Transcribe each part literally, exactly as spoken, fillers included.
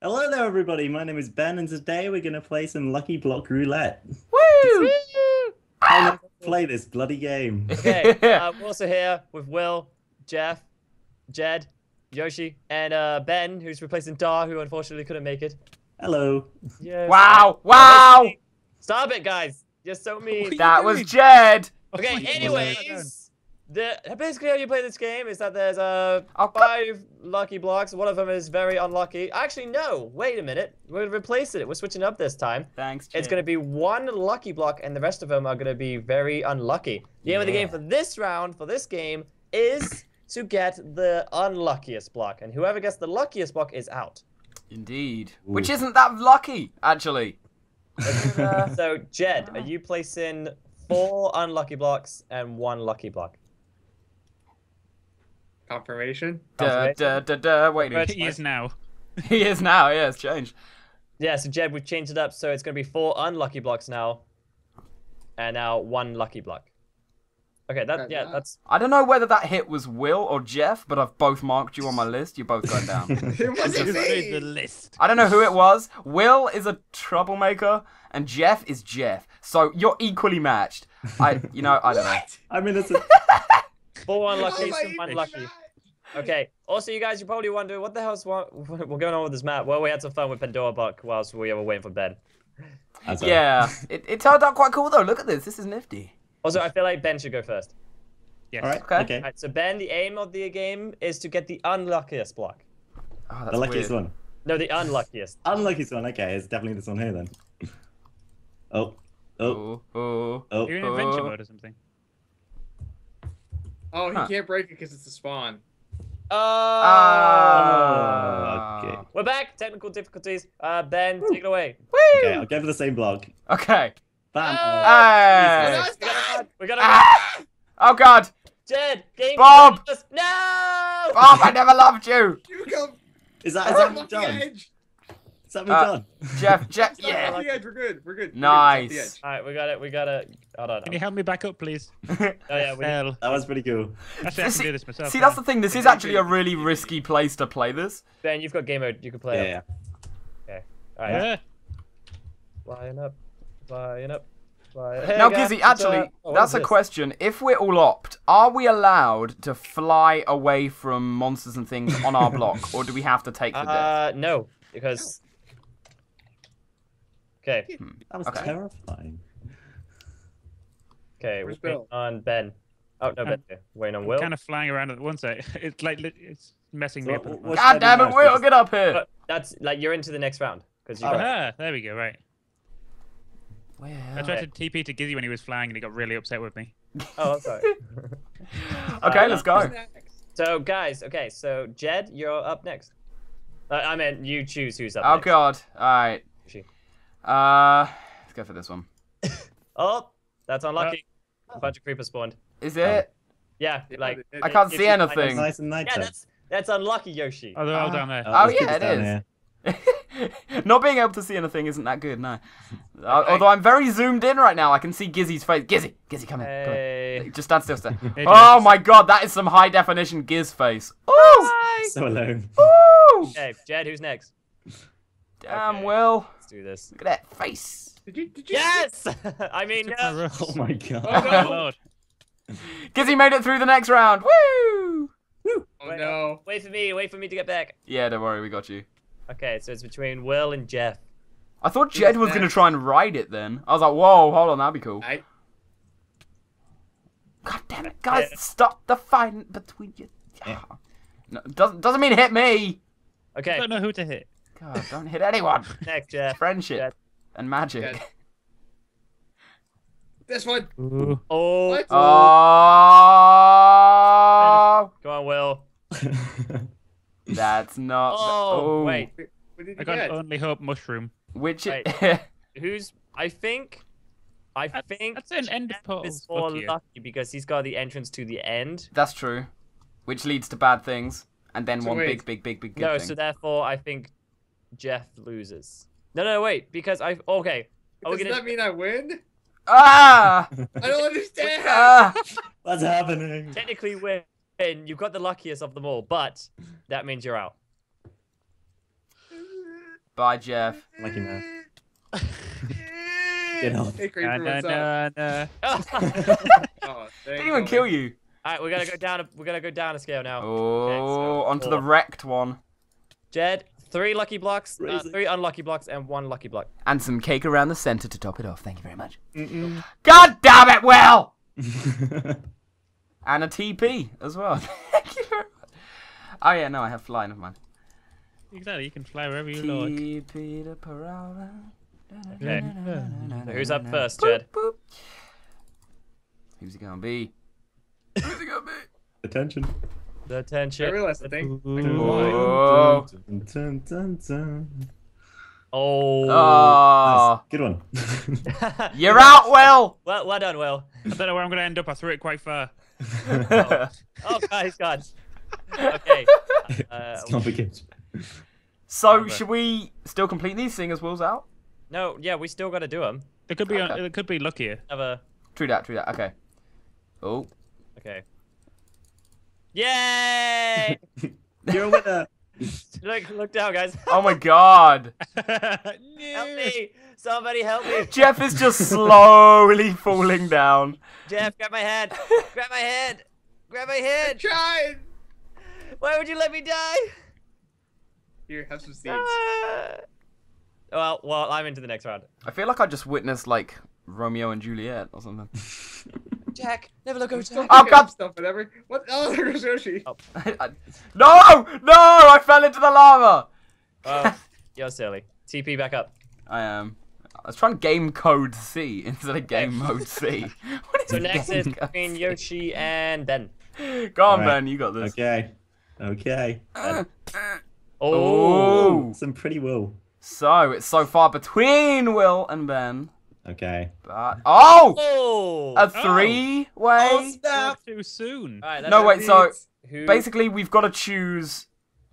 Hello there, everybody. My name is Ben, and today we're going to play some Lucky Block Roulette. Woo! I'll never play this bloody game. Okay, uh, we're also here with Will, Jeff, Jed, Yoshi, and uh, Ben, who's replacing Dar, who unfortunately couldn't make it. Hello. Yes. Wow! Wow! Stop it, guys. You're so mean. That was Jed. Okay, anyways. The, basically how you play this game is that there's uh, five lucky blocks. One of them is very unlucky. Actually, no. Wait a minute. We're replacing it. We're switching up this time. Thanks, Jim. It's going to be one lucky block, and the rest of them are going to be very unlucky. The yeah. aim of the game for this round, for this game, is to get the unluckiest block. And whoever gets the luckiest block is out. Indeed. Ooh. Which isn't that lucky, actually. uh, so, Jed, are you placing four unlucky blocks and one lucky block? Confirmation. Duh, duh, duh, duh. Wait, he sorry. is now. He is now, yeah, it's changed. Yeah, so Jed, we've changed it up, so it's going to be four unlucky blocks now. And now one lucky block. Okay, that, yeah, that's... I don't know whether that hit was Will or Jeff, but I've both marked you on my list. You're both going down. It wasn't me. The list. I don't know who it was. Will is a troublemaker, and Jeff is Jeff. So you're equally matched. I, you know, I don't know. I mean, it's a... Four unlucky, some unlucky. Okay. Also, you guys, you're probably wondering what the hell's what, what's going on with this map. Well, we had some fun with Pandora Box whilst we were waiting for Ben. That's yeah, it, it turned out quite cool though. Look at this. This is nifty. Also, I feel like Ben should go first. Yes. All right. Okay. okay. All right, so Ben, the aim of the game is to get the unluckiest block. Oh, that's the luckiest weird. one. No, the unluckiest. unluckiest one. Okay, it's definitely this one here then. Oh, oh, oh, oh. oh. You're in adventure mode or something. Oh, he huh. can't break it because it's a spawn. Oh! Uh, okay. We're back. Technical difficulties. Uh, Ben, Woo. take it away. Woo. Okay, I'll go for the same block. Okay. Bam. Oh, hey. Hey. We got ah. Oh God. Jed, game Bob. Game no. Bob, I never loved you. You go. Is that is that done? Edge. Is that uh, done? Jeff, Jeff, yeah. Off the edge. We're good. We're good. Nice. All right, we got it. We got it. Hold on. Can you help me back up, please? oh yeah, we Hell. That was pretty cool. Actually, I can do this myself. See, that's the thing. This is actually a really risky place to play this. Ben, you've got game mode. You can play it. Yeah, yeah. Okay. All right. Yeah. Flying up. Flying up. Flying up. Hey, now, guys, Gizzy, actually, oh, that's a this? question. If we're all opt, are we allowed to fly away from monsters and things on our block, or do we have to take the death? Uh, no, because... Okay. Hmm. That was okay. terrifying. Okay, we're waiting on Ben. Oh, no, I'm, Ben. Waiting on I'm Will. kind of flying around at once. It's like, it's messing so me what, up. God damn it, Will, get up here! But that's, like, you're into the next round. Cause you oh, got yeah. There we go, right. Well, I tried right. to T P to Gizzy when he was flying and he got really upset with me. Oh, I'm sorry. okay, uh, let's go. So, guys, okay, so, Jed, you're up next. Uh, I mean, you choose who's up oh, next. Oh, God. All right. Uh, let's go for this one. oh, that's unlucky. Oh. A bunch of creepers spawned. Is it? Yeah, like... I can't see anything. Nice and nice yeah, that's, that's unlucky, Yoshi. Oh, they're all uh, down there. Oh, oh yeah, it is. Not being able to see anything isn't that good, no. Okay. Uh, although I'm very zoomed in right now. I can see Gizzy's face. Gizzy, Gizzy, come in. Hey. Come in. Just stand still, stand. oh, my God, that is some high-definition Giz face. Oh! So alone. Ooh. Okay, Jed, who's next? Damn, okay. Will. do this. Look at that face. Did you, did you yes! I mean, no. Oh my God. Oh, no. Lord. Gizzy made it through the next round. Woo! Woo. Oh wait, no. Wait for me. Wait for me to get back. Yeah, don't worry. We got you. Okay, so it's between Will and Jeff. I thought Jed was going to try and ride it then. I was like, whoa, hold on. That'd be cool. I... God damn it, guys. Yeah. Stop the fight between you. Yeah. No, doesn't, doesn't mean hit me. Okay. I don't know who to hit. God, don't hit anyone. Next, Jeff. Friendship Jeff. and magic. Jeff. This one. Ooh. Oh. What? Oh. Come on, Will. That's not. Oh, oh. wait. I can only hope mushroom. Which? Wait. Who's? I think. I that's, think. That's an end portal. Is more lucky because he's got the entrance to the end. That's true. Which leads to bad things, and then so one wait. big, big, big, big. Good no, thing. so therefore, I think. Jeff loses. No, no, wait. Because I okay. Are Does we gonna... that mean I win? Ah! I don't understand. Ah! What's happening? Technically, win. You've got the luckiest of them all, but that means you're out. Bye, Jeff. Lucky man. Get on. Nah, nah, nah. Oh, did anyone kill you? All right, we're gonna go down. A, we're gonna go down a scale now. Oh, okay, so onto four. The wrecked one. Jed, three lucky blocks, uh, three unlucky blocks, and one lucky block. And some cake around the center to top it off. Thank you very much. Mm-mm. God damn it, Will! And a T P as well. Thank you very much. Oh yeah, no, I have fly in of mine. Exactly, you can fly wherever you like. T P to Parala. Okay. So who's up first, Jed? Boop, boop. Who's it gonna be? Who's it gonna be? Attention. The tension. I realized the thing. Oh. Oh. Nice. Good one. You're out, Will. Well, well done, Will. I don't know where I'm going to end up. I threw it quite far. Oh, oh guys, God. Okay. Uh, it's complicated. So, should we still complete these, seeing as Will's out? No, yeah, we still got to do them. It could be, okay. It could be luckier. Have a... True that, true that. Okay. Oh. Okay. Yay! You're a winner. Look, look down, guys. Oh my God! Help me! Somebody help me! Jeff is just slowly falling down. Jeff, grab my head! Grab my head! Grab my head! I'm trying. Why would you let me die? Here, have some seeds. Ah. Well, well, I'm into the next round. I feel like I just witnessed like Romeo and Juliet or something. Jack, never look over Jack. Oh God! Stuff, whatever. What? Oh, there's Yoshi. Oh. No! No! I fell into the lava. Oh, you're silly. T P back up. I am. I was trying game code C instead of game mode C. What is so next is between Yoshi and Ben. Go on, right. Ben. You got this. Okay. Okay. Uh, uh, oh, some pretty Will. So it's so far between Will and Ben. Okay. But, oh! oh! A three-way? Oh, oh, too soon. Right, no, wait, so who? Basically we've got to choose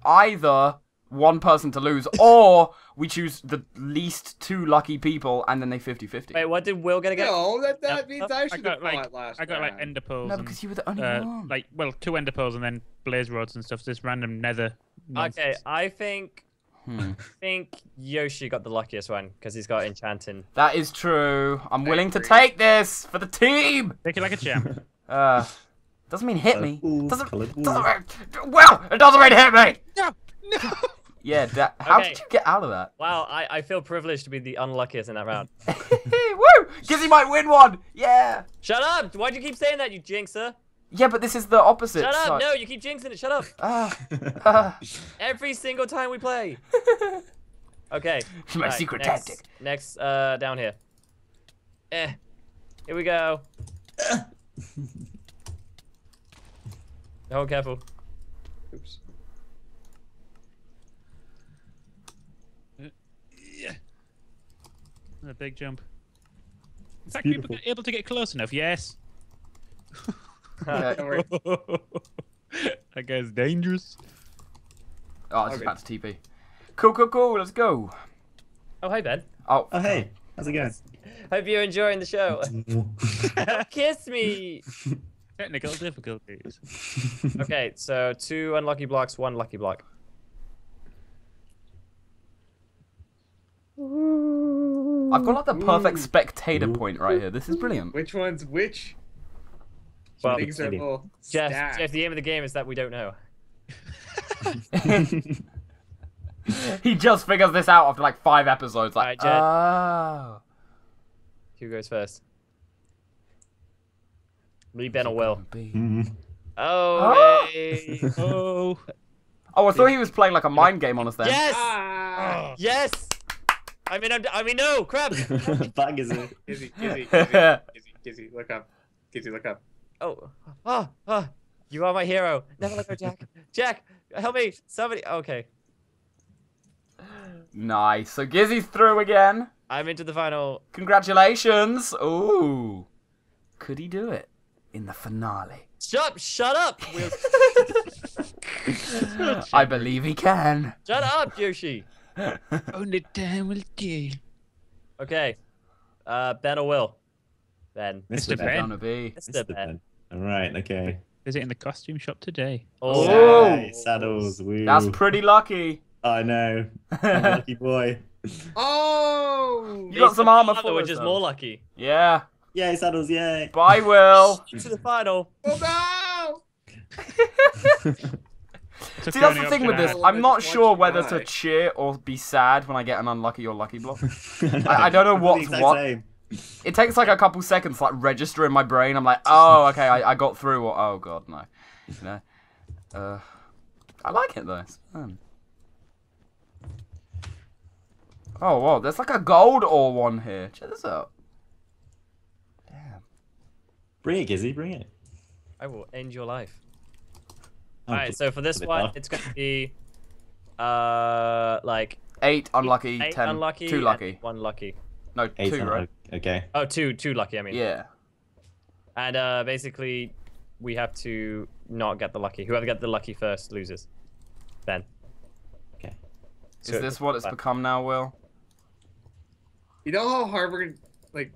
either one person to lose or we choose the least two lucky people and then they fifty fifty. Wait, what did Will get again? No, that, that means I should have like, last I got, round. like, ender pearls. No, because you were the only uh, one. Like, well, two ender pearls and then blaze rods and stuff. So this random nether. Nonsense. Okay, I think... Hmm. I think Yoshi got the luckiest one because he's got enchanting. That is true. I'm Very willing to true. take this for the team. Take it like a champ. uh, doesn't mean hit me. Doesn't. doesn't well, it doesn't mean hit me. No, no. Yeah. That, how okay. did you get out of that? Wow, I I feel privileged to be the unluckiest in that round. Woo! Gizzy might win one. Yeah. Shut up! Why do you keep saying that, you jinxer? Yeah, but this is the opposite. Shut up! So... No, you keep jinxing it. Shut up! Uh, uh. Every single time we play. Okay. It's my right, secret next, tactic. Next, uh, down here. Eh. Here we go. Oh, careful. Oops. Yeah. A big jump. Is that people able to get close enough? Yes. Okay. That guy's dangerous. Oh, I just okay. about to T P. Cool, cool, cool. Let's go. Oh, hey, Ben. Oh, oh hey. How's it going? Hope you're enjoying the show. Kiss me. Technical difficulties. Okay, so two unlucky blocks, one lucky block. I've got like the perfect Ooh. spectator point right here. This is brilliant. Which one's which? Well, Jeff, Jeff, the aim of the game is that we don't know. He just figures this out after like five episodes. Like, right, oh. Who goes first? Me, Ben, or Will? Oh, oh. Hey. oh. Oh, I thought he was playing like a mind game on us then. Yes! Ah. Yes! I mean, I'm, I mean, no, crap! Bug is it? Gizzy, Gizzy, Gizzy, Gizzy, look up. Gizzy, look up. Oh, oh, oh, you are my hero. Never let go, Jack. Jack, help me. Somebody. Okay. Nice. So Gizzy's through again. I'm into the final. Congratulations. Ooh. Could he do it in the finale? Shut up. Shut up. We'll... I believe he can. Shut up, Yoshi. Only time will tell. Okay. Uh, Ben or Will? Ben. Mister Ben. Mister Ben. All right, okay. Is it in the costume shop today? Oh, oh. Nice. Saddles. Woo. That's pretty lucky. I know. I'm a lucky boy. Oh! You got some armor for which is more lucky. Yeah. Yay, Saddles, yay. Bye, Will. To the final. Oh, no! See, that's the thing with this. I'm not sure whether to cheer or be sad when I get an unlucky or lucky block. I, I don't know what's what. It takes like a couple seconds, like register in my brain. I'm like, oh, okay, I, I got through. Or oh god, no. You know, uh, I like it though. It's fun. Oh wow, there's like a gold ore one here. Check this out. Damn. Bring it, Gizzy. Bring it. I will end your life. Alright, so for this one, it's going to be, uh, like... Eight unlucky, eight ten, unlucky, two lucky. One lucky. No, eight two, right? Okay. Oh, two, two lucky, I mean. Yeah. And, uh, basically, we have to not get the lucky. Whoever gets the lucky first loses. Then. Okay. So is this what it's fun. become now, Will? You know how hard we're going to, like...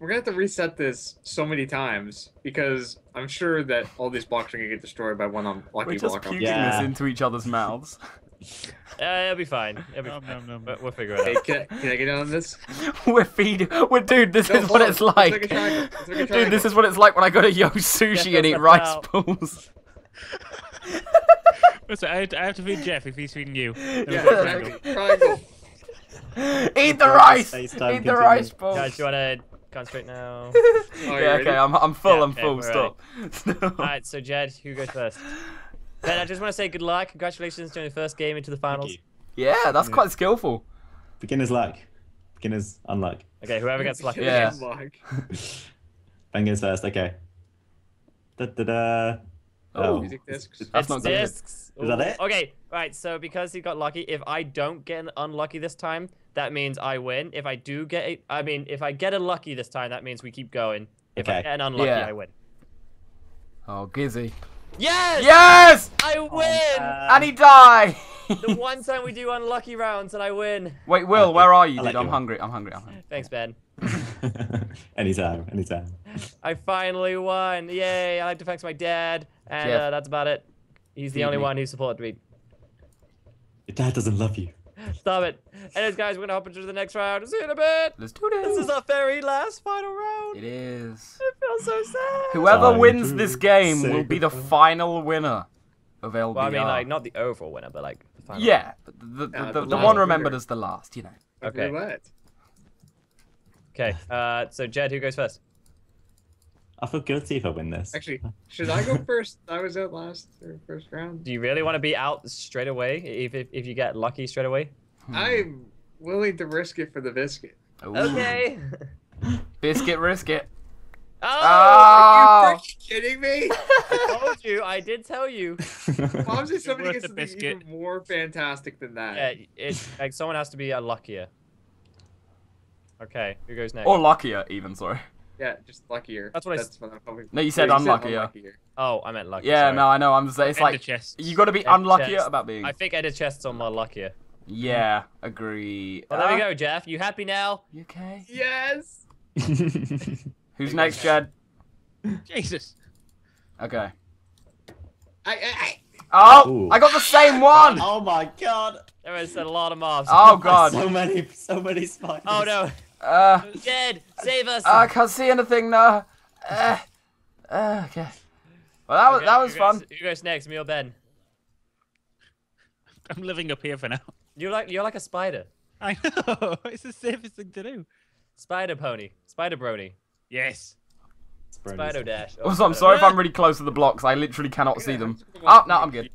We're gonna have to reset this so many times because I'm sure that all these blocks are gonna get destroyed by one on lucky block. We're just puking yeah. this into each other's mouths. uh, it'll be fine. It'll be um, fine. Um, um, we'll figure it out. Hey, can, I, can I get in on this? we're feeding. We're dude. This no, is what on. it's like. Dude, this is what it's like when I go to Yo Sushi Jeff and eat rice out. balls. Listen, I have, to, I have to feed Jeff if he's feeding you. Yeah, triangle. Eat the rice. Eat the continue. rice balls. Guys, do you wanna? Straight now. Oh, yeah, okay, I'm, I'm full, yeah, I'm okay, full, stop. Right. Alright, so Jed, who goes first? Jed, I just want to say good luck, congratulations on your first game into the finals. Yeah, that's yeah. quite skillful. Beginner's luck. Beginner's unluck. Okay, whoever gets lucky. Yeah. Bang goes first, okay. Da, da, da. Oh, music discs. That's not good. Is that it? Okay, right, so because he got lucky, if I don't get an unlucky this time, that means I win. If I do get it, I mean, if I get a lucky this time, that means we keep going. If okay. I get an unlucky, yeah. I win. Oh, Gizzy. Yes! Yes! I win! Oh, and he died! The one time we do unlucky rounds and I win. Wait, Will, where are you, dude? I'm hungry, I'm hungry, I'm hungry. Thanks, Ben. anytime, anytime. I finally won. Yay, I like to thanks my dad. And uh, that's about it. He's the only one who supported me. Your dad doesn't love you. Stop it. Anyways, guys, we're going to hop into the next round. See you in a bit. Let's do this. This is our very last final round. It is. It feels so sad. Whoever Time wins this game will be the final winner of L B R. Well, I mean, like, not the overall winner, but like the final Yeah. The, the, uh, the, the, the one remembered winner. as the last, you know. Okay. Okay, okay. Uh, so Jed, who goes first? I feel guilty if I win this. Actually, should I go first? I was out last or first round. Do you really want to be out straight away if if, if you get lucky straight away? Hmm. I'm willing to risk it for the biscuit. Ooh. Okay. Biscuit risk it. Oh, oh! Are you freaking kidding me? I told you. I did tell you. Obviously, somebody gets something even more fantastic than that. Yeah, it's like someone has to be luckier. Okay, who goes next? Or luckier, even sorry. Yeah, just luckier. That's what That's I. What I'm no, you said yeah, unluckier. Yeah. Oh, I meant luckier. Yeah, sorry. no, I know. I'm just saying it's Ender like chests. you got to be Ender unluckier chests. about being. I think Ender chests are more luckier. Yeah, agree. Well, uh, there we go, Jeff. You happy now? You okay? Yes. Who's next, Jed? Jesus. Okay. I. I, I... Oh, Ooh. I got the same one. Oh my god. There is a lot of mobs. Oh god. so many, so many spiders. Oh no. Uh, Jed, save us! I can't see anything now. Uh, uh, okay. Well, that was okay, that was who goes, fun. Who goes next, me or Ben? I'm living up here for now. You're like you're like a spider. I know. It's the safest thing to do. Spider pony, spider brony. Yes. Brony spider dash. Oh, also, I'm sorry if I'm really close to the blocks. I literally cannot yeah, see them. Oh no, I'm good.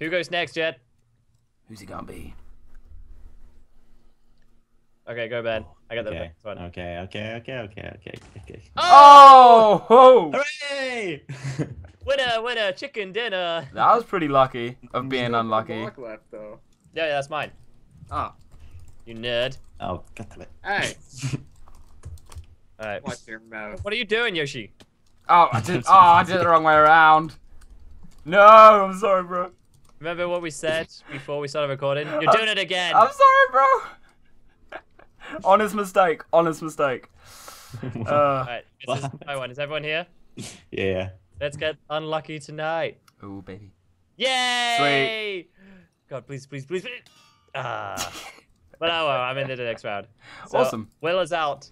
Who goes next, Jed? Who's he gonna be? Okay, go Ben. I got okay. the one. Okay, okay, okay, okay, okay, okay. Oh! oh! Hooray! winner, winner, chicken dinner. That was pretty lucky of being no unlucky. Block left, though. Yeah, yeah, that's mine. Ah, oh. you nerd. Oh, god damn it. Hey. All right. Watch your mouth. What are you doing, Yoshi? Oh, I did. Oh, I did it the wrong way around. No, I'm sorry, bro. Remember what we said before we started recording? You're doing I'm, it again. I'm sorry, bro. Honest mistake. Honest mistake. Uh, Alright, this is my one. Is everyone here? Yeah. Let's get unlucky tonight. Oh, baby. Yay! Sweet. God, please, please, please, please. Ah. But oh well, I'm into the next round. So, awesome. Will is out.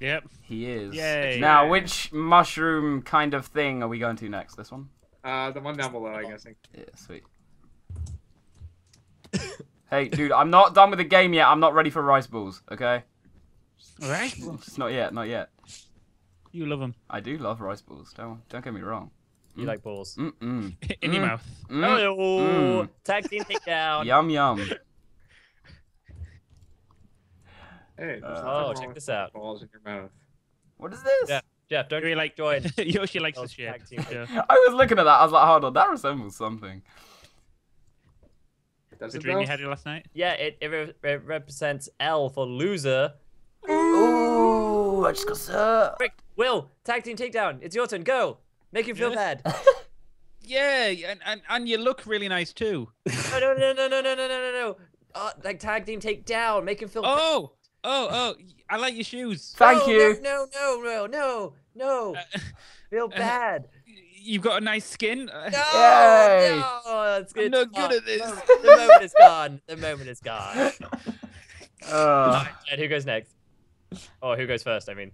Yep. He is. Yay. Now, which mushroom kind of thing are we going to next? This one? Uh, the one down below, I'm guessing. Yeah, sweet. Hey, dude, I'm not done with the game yet. I'm not ready for rice balls, okay? Rice balls? Not yet, not yet. You love them. I do love rice balls. Don't, don't get me wrong. You mm. like balls. Mm-mm. In mm. your mouth. Mm. Hello. Mm. Tag team takedown. Yum, yum. Hey, uh, oh, check this out. Balls in your mouth. What is this? Yeah. Jeff, don't really like join. Yoshi likes this shit. Yeah. I was looking at that. I was like, hold on, that resembles something. Does the it dream does? You had it last night? Yeah, it, it, re it represents L for loser. Ooh, I just got hurt. Rick, Will, tag team takedown. It's your turn. Go. Make him feel yes. bad. Yeah, and, and and you look really nice too. No, no, no, no, no, no, no, no, no. Uh, like tag team takedown. Make him feel. Oh. Bad. Oh, oh, I like your shoes. Thank oh, you. No, no, no, no, no. Uh, Feel bad. Uh, you've got a nice skin. No, Yay. no. It's good. I'm not good oh, at this. The moment, the moment is gone. The moment is gone. Uh. And who goes next? Oh, who goes first, I mean.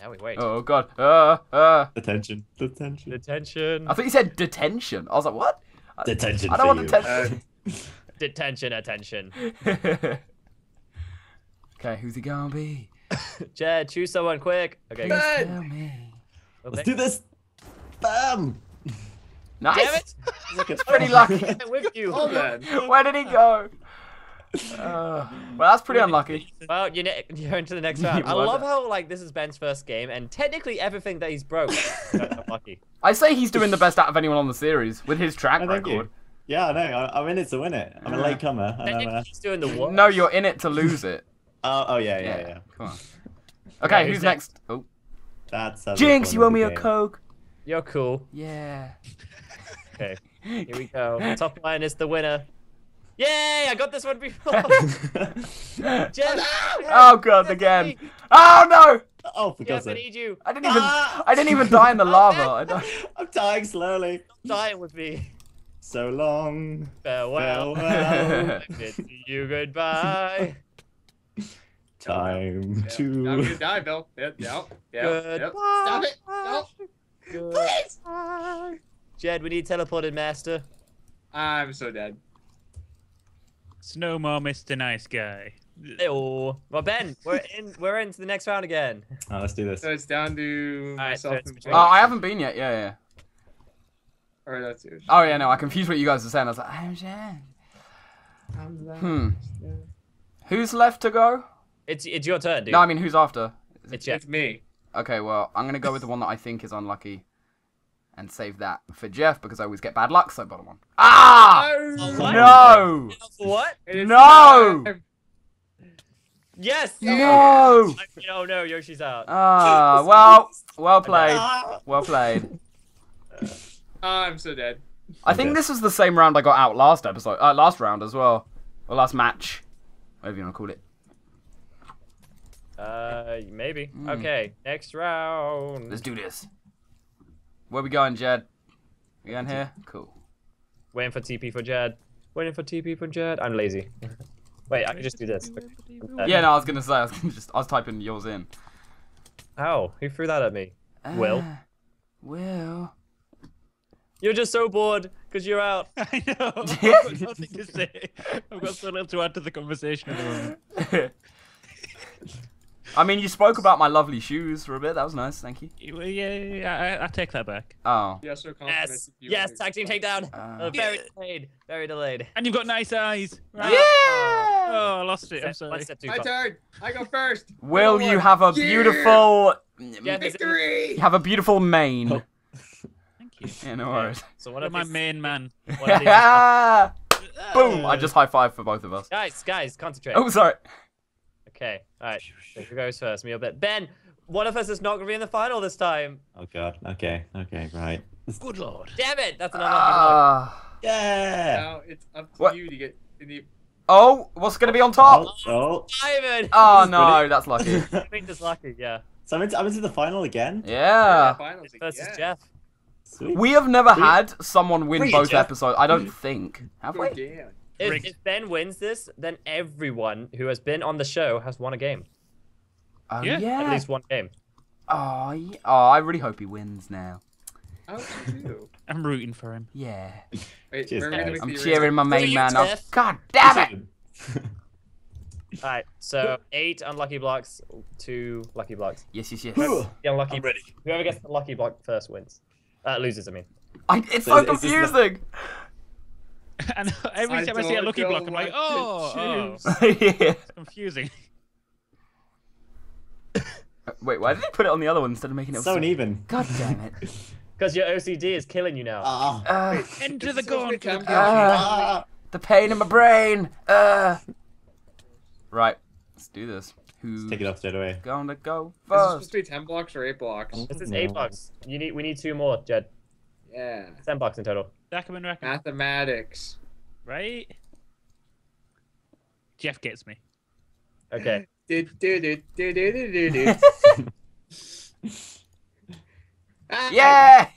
Now we wait. Oh, God. Uh, uh. Detention. Detention. Detention. I thought you said detention. I was like, what? Detention I don't want you. detention. Uh, Detention, attention. Okay, who's he gonna be? Jed, choose someone quick. Okay, tell me. Let's do this. Bam. Nice. Damn it. Look, it's pretty lucky. With you. Hold on. Where did he go? Uh, well, that's pretty unlucky. Well, you're, you're into the next round. I love how like this is Ben's first game, and technically everything that he's broke. Unlucky. I say he's doing the best out of anyone on the series with his track oh, record. Yeah, I know. I'm in it to win it. I'm a late comer. Uh... doing the work. No, you're in it to lose it. uh, oh, yeah, yeah, yeah. yeah. Come on. Okay, yeah, who's next? next? Oh. That's Jinx, you owe me a Coke. You're cool. Yeah. Okay, here we go. Top line is the winner. Yay, I got this one before. Oh, God, again. Oh, no. Oh, for God's sake. I need you. I didn't even, ah! I didn't even die in the lava. I I'm dying slowly. Stop dying with me. So long, farewell, farewell. I bid you goodbye. Time yeah. to... I'm gonna die, Bill. Yep, yep, yep. Goodbye. Stop it! Stop. Please! Jed, we need teleported master. I'm so dead. No more Mister Nice Guy. Oh, well, Ben, we're in. We're into the next round again. Oh, let's do this. So it's down to All myself right, so and... Oh, I haven't been yet. Yeah, yeah. Or that's it. Oh yeah, no, I confused what you guys were saying. I was like, I'm Jen. I'm Jen. Hmm. Yeah. Who's left to go? It's it's your turn, dude. No, I mean, who's after? Is it's it, Jeff. It's me. Okay, well, I'm gonna go with the one that I think is unlucky, and save that for Jeff because I always get bad luck. So I bought one. Ah! Oh, no! What? No! Yes! No! Oh no, Yoshi's out. Ah, well, well played, well played. Uh, I'm so dead. I think this was the same round I got out last episode, uh, last round as well, or last match, whatever you want to call it. Uh, maybe. Mm. Okay, next round. Let's do this. Where we going, Jed? We going here? Cool. Waiting for T P for Jed. Waiting for T P for Jed. I'm lazy. Wait, I can just do this. Yeah, no, I was gonna say, I was just, I was typing yours in. Ow, who threw that at me? Uh, Will. Will. You're just so bored because you're out. I know. I've got nothing to say. I've got so little to add to the conversation at the moment. I mean, you spoke about my lovely shoes for a bit. That was nice. Thank you. Yeah, yeah, yeah. I, I take that back. Oh. Yes, yes, yes. Tag team takedown. Uh, uh, very delayed. Very delayed. And you've got nice eyes. Right? Yeah. Oh, I lost it. I'm sorry. My turn. I go first. Will you have a beautiful yeah. victory? Have a beautiful mane. Oh. Yeah, no worries. So what are my main man? Yeah! Boom! I just high five for both of us. Guys, guys, concentrate. Oh, sorry. Okay, all right. Who goes first? Me or Ben? Ben, one of us is not going to be in the final this time. Oh God. Okay. Okay. Right. Good Lord. Damn it! That's an unlucky one. Yeah. Now it's up to you to get in the. Oh, what's going to be on top? Oh, Simon. Oh no, that's lucky. I think that's lucky. Yeah. So I'm into the final again. Yeah. Versus Jeff. Sweet. We have never Sweet. had someone win Free both episodes. I don't think. Have we? If, if Ben wins this, then everyone who has been on the show has won a game. Oh, yeah. yeah. At least one game. Oh, yeah. oh, I really hope he wins now. Oh, too. I'm rooting for him. Yeah. Wait, Cheers, I'm, I'm cheering my main man up. God damn it! Alright, so eight unlucky blocks, two lucky blocks. Yes, yes, yes. The unlucky, I'm ready. Whoever gets the lucky block first wins. Uh, loses, I mean. I, it's so, so confusing! It's and every time I, I see a lucky block, I'm like, oh! oh. yeah. It's confusing. Wait, why did they put it on the other one instead of making it so uneven? God damn it. Because your O C D is killing you now. Uh, uh, Enter the gauntlet. So uh, the pain in my brain. Uh. Right, let's do this. Who's let's take it off straight away. Gonna go first. Is this supposed to be ten blocks or eight blocks? This is eight blocks. You need. We need two more, Jed. Yeah. Ten blocks in total. Recommend, recommend. Mathematics. Right. Jeff gets me. Okay. do do do do do do do. Yeah!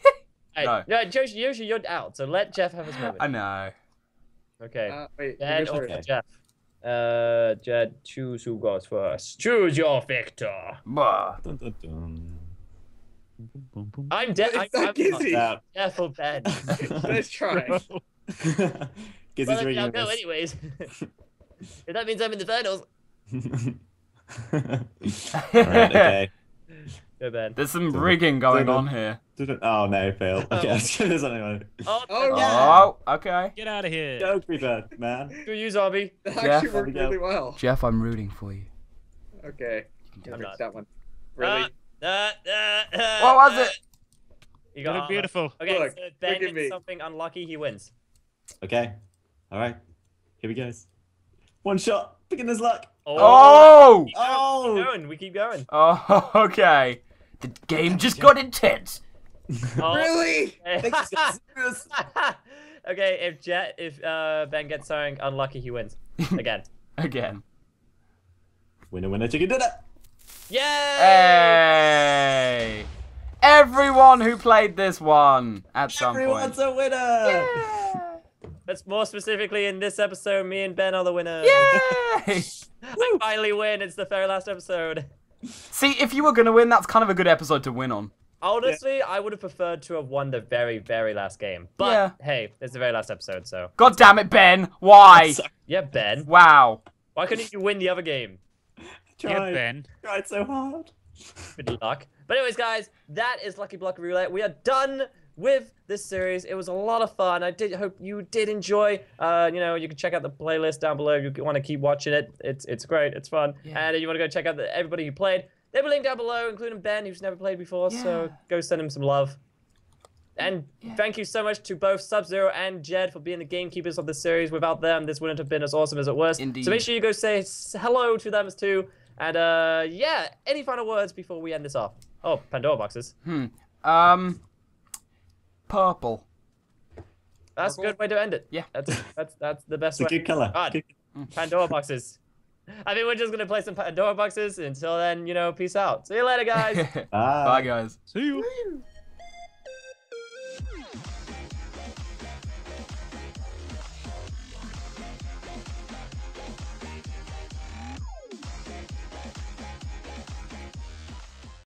Hey, no. no, Josh, Yoshi, you're out, so let Jeff have his moment. I know. Okay. Uh, wait, Jed or okay. Jeff? Uh, Jed, choose who goes first. Choose your victor. Bah. Dun, dun, dun. I'm dead. I'm not Gizzy. Jeff or Ben. Let's try. Gizzy's well, reading I'll go anyways. If that means I'm in the finals. All right, okay. Ben. There's some rigging going on here. Oh no, fail. Okay, let's get this anyway. Oh, oh yeah. okay. Get out of here. Don't be bad, man. Do you, zombie? That Jeff, actually worked really well. Jeff, I'm rooting for you. Okay. You can that one. Really? Uh, uh, uh, what was it? You got it. Beautiful. Okay, look, so Ben gets something unlucky, he wins. Okay. All right. Here we go. One shot. Picking his luck. Oh! Oh! We keep going. We keep going. Oh, okay. The game just got intense. Oh. Really? Okay, if Jet, if uh, Ben gets something unlucky, he wins again. Again. Winner, winner, chicken dinner. Yay! Hey! Everyone who played this one at some point. Everyone's a winner. Yeah. That's more specifically in this episode. Me and Ben are the winners. Yay! I finally win. It's the very last episode. See, if you were gonna win, that's kind of a good episode to win on. Honestly, yeah. I would have preferred to have won the very, very last game. But yeah. hey, it's the very last episode, so. God damn it, Ben! Why? Yeah, Ben. Wow. Why couldn't you win the other game? I tried. Yeah, Ben. I tried so hard. Good luck. But anyways, guys, that is Lucky Block Roulette. We are done with this series. It was a lot of fun. I did hope you did enjoy. Uh, you know, you can check out the playlist down below if you want to keep watching it. It's it's great. It's fun. Yeah. And if you want to go check out the, everybody who played, they'll be linked down below, including Ben, who's never played before. Yeah. So go send him some love. And yeah. thank you so much to both Sub-Zero and Jed for being the gamekeepers of this series. Without them, this wouldn't have been as awesome as it was. Indeed. So make sure you go say hello to them too. And uh, yeah, any final words before we end this off? Oh, Pandora boxes. Hmm. Um. Purple. That's Purple. a good way to end it. Yeah, that's that's that's the best it's way. It's a good color. God. Pandora boxes. I mean, we're just gonna play some Pandora boxes. Until then, you know, peace out. See you later, guys. Bye. Bye, guys. See you.